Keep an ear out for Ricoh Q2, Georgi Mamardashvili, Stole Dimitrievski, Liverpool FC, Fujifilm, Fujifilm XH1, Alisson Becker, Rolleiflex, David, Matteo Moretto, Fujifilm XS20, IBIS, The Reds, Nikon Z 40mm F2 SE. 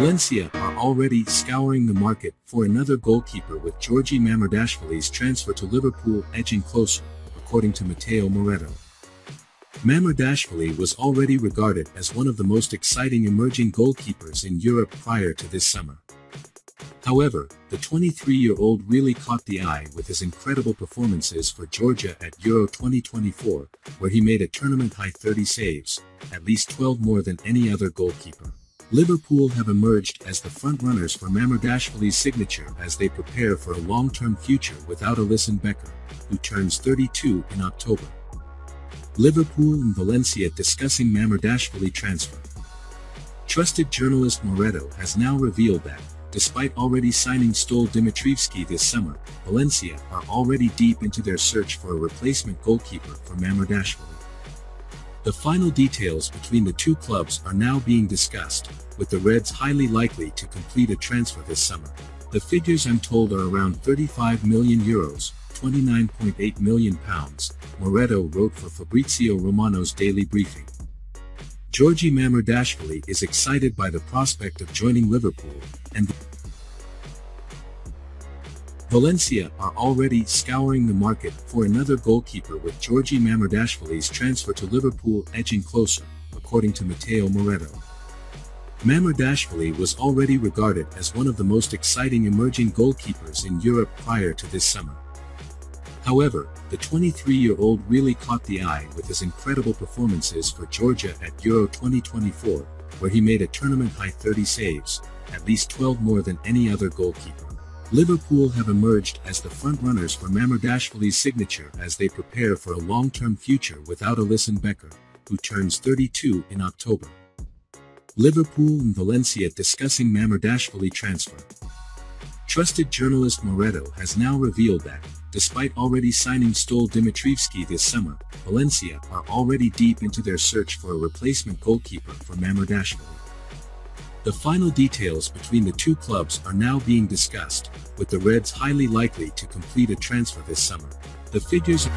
Valencia are already scouring the market for another goalkeeper, with Georgi Mamardashvili's transfer to Liverpool edging closer, according to Matteo Moretto. Mamardashvili was already regarded as one of the most exciting emerging goalkeepers in Europe prior to this summer. However, the 23-year-old really caught the eye with his incredible performances for Georgia at Euro 2024, where he made a tournament-high 30 saves, at least 12 more than any other goalkeeper. Liverpool have emerged as the front-runners for Mamardashvili's signature as they prepare for a long-term future without Alisson Becker, who turns 32 in October. Liverpool and Valencia discussing Mamardashvili transfer. Trusted journalist Moretto has now revealed that, despite already signing Stole Dimitrievski this summer, Valencia are already deep into their search for a replacement goalkeeper for Mamardashvili. The final details between the two clubs are now being discussed, with the Reds highly likely to complete a transfer this summer. The figures I'm told are around €35 million, £29.8 million, Moretto wrote for Fabrizio Romano's daily briefing. Georgi Mamardashvili is excited by the prospect of joining Liverpool, and Valencia are already scouring the market for another goalkeeper, with Georgi Mamardashvili's transfer to Liverpool edging closer, according to Matteo Moretto. Mamardashvili was already regarded as one of the most exciting emerging goalkeepers in Europe prior to this summer. However, the 23-year-old really caught the eye with his incredible performances for Georgia at Euro 2024, where he made a tournament-high 30 saves, at least 12 more than any other goalkeeper. Liverpool have emerged as the front-runners for Mamardashvili's signature as they prepare for a long-term future without Alisson Becker, who turns 32 in October. Liverpool and Valencia discussing Mamardashvili transfer. Trusted journalist Moretto has now revealed that, despite already signing Stole Dimitrievski this summer, Valencia are already deep into their search for a replacement goalkeeper for Mamardashvili. The final details between the two clubs are now being discussed, with the Reds highly likely to complete a transfer this summer. The figures